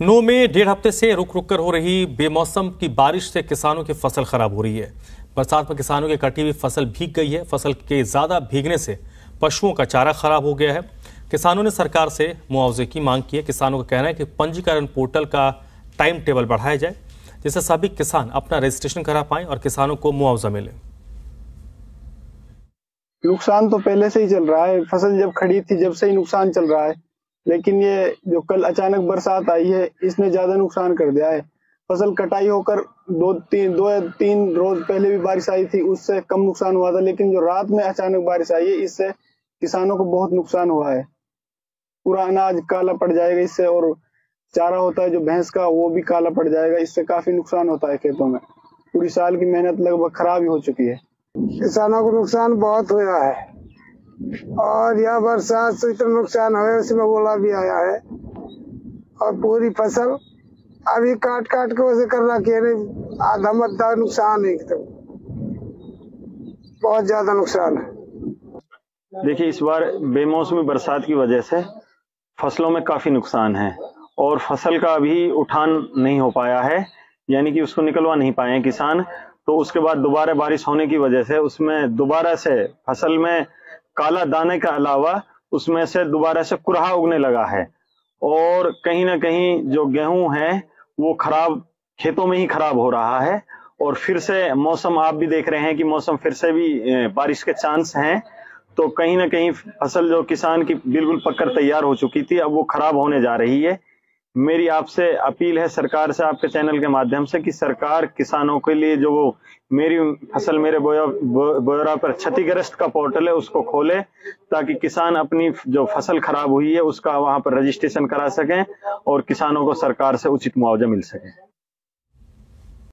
नौ में डेढ़ हफ्ते से रुक कर हो रही बेमौसम की बारिश से किसानों की फसल खराब हो रही है। बरसात में किसानों की कटी हुई फसल भीग गई है। फसल के ज़्यादा भीगने से पशुओं का चारा खराब हो गया है। किसानों ने सरकार से मुआवजे की मांग की है। किसानों का कहना है कि पंजीकरण पोर्टल का टाइम टेबल बढ़ाया जाए जिससे सभी किसान अपना रजिस्ट्रेशन करा पाएं और किसानों को मुआवजा मिले। नुकसान तो पहले से ही चल रहा है। फसल जब खड़ी थी जब से ही नुकसान चल रहा है, लेकिन ये जो कल अचानक बरसात आई है इसने ज्यादा नुकसान कर दिया है। फसल कटाई होकर दो या तीन रोज पहले भी बारिश आई थी, उससे कम नुकसान हुआ था, लेकिन जो रात में अचानक बारिश आई है इससे किसानों को बहुत नुकसान हुआ है। पूरा अनाज काला पड़ जाएगा इससे, और चारा होता है जो भैंस का वो भी काला पड़ जाएगा। इससे काफी नुकसान होता है खेतों में। पूरी साल की मेहनत लगभग खराब ही हो चुकी है। किसानों को नुकसान बहुत हुआ है और यह बरसात से इतना नुकसान हुआ, उसमें ओला भी आया है और पूरी फसल अभी काट के उसे करना नहीं, आधा मध्या नुकसान है, एकदम बहुत ज्यादा नुकसान है। देखिए, इस बार बेमौसमी बरसात की वजह से फसलों में काफी नुकसान है और फसल का अभी उठान नहीं हो पाया है, यानी कि उसको निकलवा नहीं पाए हैं किसान। तो उसके बाद दोबारा बारिश होने की वजह से उसमें दोबारा से फसल में काला दाने के अलावा उसमें से दोबारा से कुरहा उगने लगा है और कहीं ना कहीं जो गेहूं है वो खराब खेतों में ही खराब हो रहा है। और फिर से मौसम आप भी देख रहे हैं कि मौसम फिर से भी बारिश के चांस हैं, तो कहीं ना कहीं फसल जो किसान की बिल्कुल पककर तैयार हो चुकी थी अब वो खराब होने जा रही है। मेरी आपसे अपील है सरकार से, आपके चैनल के माध्यम से, कि सरकार किसानों के लिए जो वो मेरी फसल मेरे ब्यौरा पर क्षतिग्रस्त का पोर्टल है उसको खोले ताकि किसान अपनी जो फसल खराब हुई है उसका वहां पर रजिस्ट्रेशन करा सकें और किसानों को सरकार से उचित मुआवजा मिल सके।